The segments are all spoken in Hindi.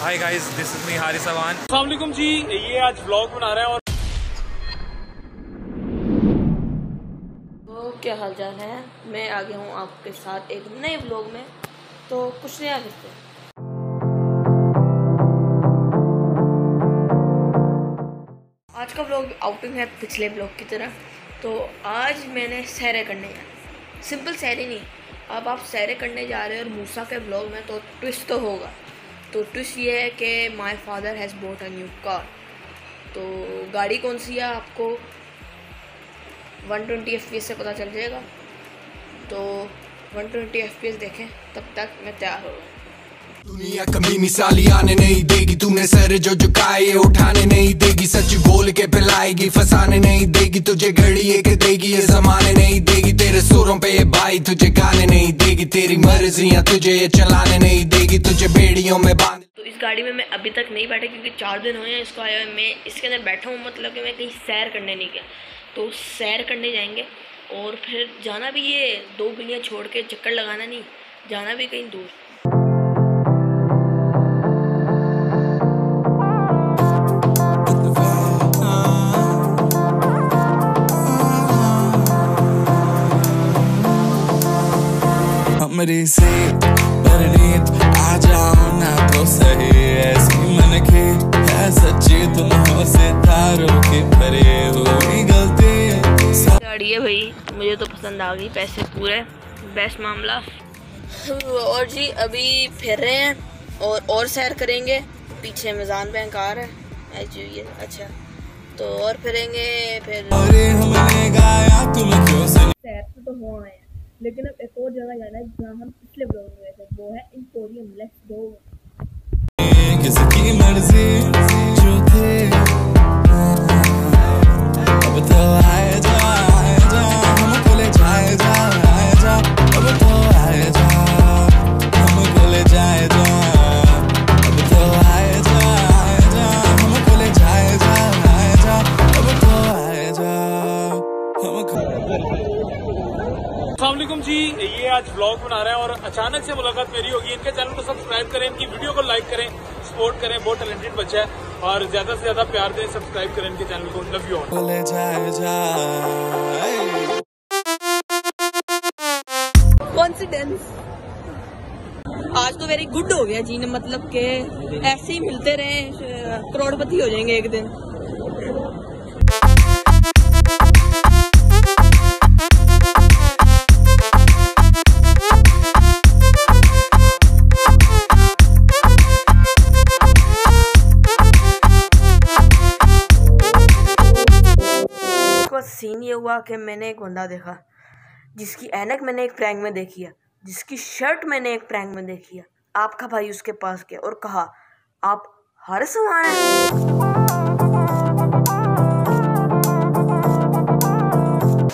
Hi guys, this is me Haris Awan. अस्सलाम वालेकुम जी, ये आज व्लॉग बना रहे हैं और तो क्या हाल चाल है, मैं आ गया हूँ आपके साथ एक नए व्लॉग में। तो कुछ नहीं, आगे आज का व्लॉग आउटिंग है पिछले व्लॉग की तरह। तो आज मैंने सैरे करने जाना, सिंपल सैरे नहीं, अब आप सैरे करने जा रहे हैं और मूसा के व्लॉग में तो ट्विस्ट तो होगा। तो ट्विस्ट ये है कि my father has bought a new car. तो गाड़ी कौन सी है आपको 120 FPS से पता चल जाएगा। तो 120 FPS देखें, तब तक मैं तैयार हो गया। दुनिया कभी मिसाल आने नहीं देगी, तूने सर जो झुकाए उठाने नहीं देगी, सच बोल के फैलाएगी फसाने नहीं देगी, तुझे घड़िए के देगी ये जमाने नहीं देगी, तेरे सुरों पे ये भाई तुझे गाने नहीं देगी, तेरी मर्जियां तुझे ये चलाने नहीं देगी, तुझे बेड़ियों में बांध। तो इस गाड़ी में मैं अभी तक नहीं बैठा क्योंकि 4 दिन हुए हैं इसको आया। मैं इसके अंदर बैठा हूँ, मतलब कि मैं कहीं सैर करने नहीं गया। तो सैर करने जाएंगे और फिर जाना भी ये 2 गलियाँ छोड़ के चक्कर लगाना नहीं, जाना भी कहीं दूर। मेरे से परनीत आ जाओ ना तो सही, ऐसी मन के है सच्ची तुम हो सितारों के परे हुई गलती। गाड़ी है भाई, मुझे तो पसंद आ गई, पैसे पूरे, बेस्ट मामला। और जी अभी फिर रहे हैं और सैर करेंगे। पीछे मिजान बैंक आ रहा है, अच्छा तो और फिरेंगे फिर। अरे हमने गाया तुम क्यों सैर तो हो आए, लेकिन अब एक और जगह जाना है जहाँ हम पिछले ब्लॉग में गए थे, वो है एम्पोरियम। Let's go. किसकी मर्जी जो थे अब तो आए जा हमको ले जाए जा, आए जा अब तो आए जा हमको ले जाए जा, अब तो आए जा हमको ले जाए जा, आए जा अब तो आए जा हमको। अस्सलामुअलैकुम जी, ये आज व्लॉग बना रहे हैं और अचानक से मुलाकात मेरी होगी। इनके चैनल को सब्सक्राइब करें, इनकी वीडियो को लाइक करें, सपोर्ट करें, बहुत टैलेंटेड बच्चा है और ज्यादा से ज्यादा प्यार दें, सब्सक्राइब करें इनके चैनल को। Love you all. कॉन्फिडेंस आज तो वेरी गुड हो गया जी, मतलब के ऐसे ही मिलते रहे, करोड़पति हो जाएंगे एक दिन। सीन ये हुआ कि मैंने एक बंदा देखा जिसकी ऐनक मैंने एक प्रैंक में देखी है, जिसकी शर्ट मैंने एक प्रैंक में देखी है। आपका भाई उसके पास गया और कहा, आप हारिस अवान हैं?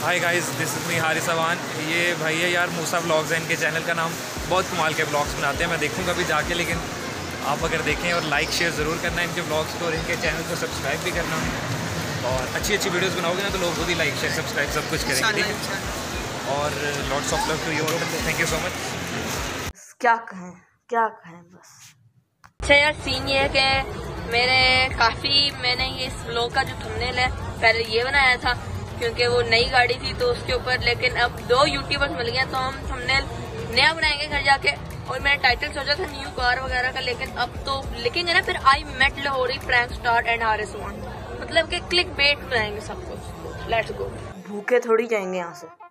Hi guys, this is me Haris Awan. ये भाई है यार, मूसा व्लॉग्स है इनके चैनल का नाम। बहुत कमाल के व्लॉग्स बनाते हैं, मैं देखूंगा भी जाके, लेकिन आप अगर देखें और लाइक शेयर ज़रूर करना इनके व्लॉग्स को और इनके चैनल को सब्सक्राइब भी करना और अच्छी अच्छी वीडियोस बनाओगे ना तो लोग खुद ही लाइक शेयर सब्सक्राइब सब कुछ करेंगे, ठीक है? और lots of love to you, thank you so much. क्या कहें बस। अच्छा यार, सीन ये है कि मैंने ये इस व्लॉग का जो थंबनेल है पहले ये बनाया था क्योंकि वो नई गाड़ी थी तो उसके ऊपर, लेकिन अब 2 यूट्यूबर्स मिल गए तो हम थंबनेल नया बनाएंगे घर जाके। और मैंने टाइटल सोचा था न्यू कार वगैरह का, लेकिन अब तो लिखेंगे ना फिर I met Lahori prankstar and Haris Awan, मतलब कि क्लिक बेट बनाएंगे सब कुछ। Let's go. भूखे थोड़ी जाएंगे यहाँ से।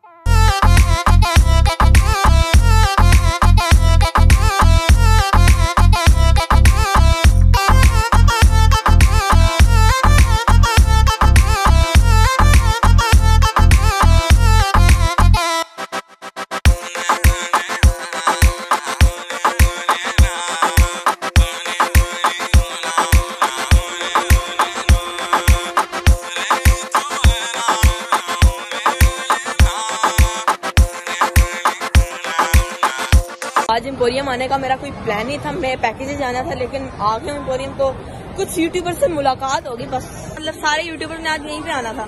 आज एम्पोरियम आने का मेरा कोई प्लान नहीं था, मैं पैकेज से जाना था, लेकिन आ गया एम्पोरियम। तो कुछ यूट्यूबर से मुलाकात होगी बस, मतलब सारे यूट्यूबर ने आज यहीं पे आना था।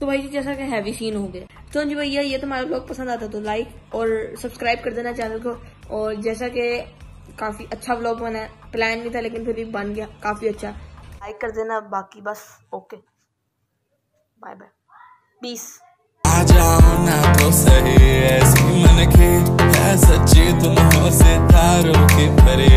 तो भाई जी जैसा कि हैवी सीन हो गया। तो जी भैया ये तुम्हारा व्लॉग पसंद आता तो लाइक और सब्सक्राइब कर देना चैनल को। और जैसा कि काफी अच्छा व्लॉग बना है प्लान नहीं था लेकिन फिर भी बन गया काफ़ी अच्छा। लाइक कर देना, बाकी बस ओके, बाय बाय, पीस। आ जाओ ना तो सही, ऐसी मन के सच्चे तुम हो सितारों के परे।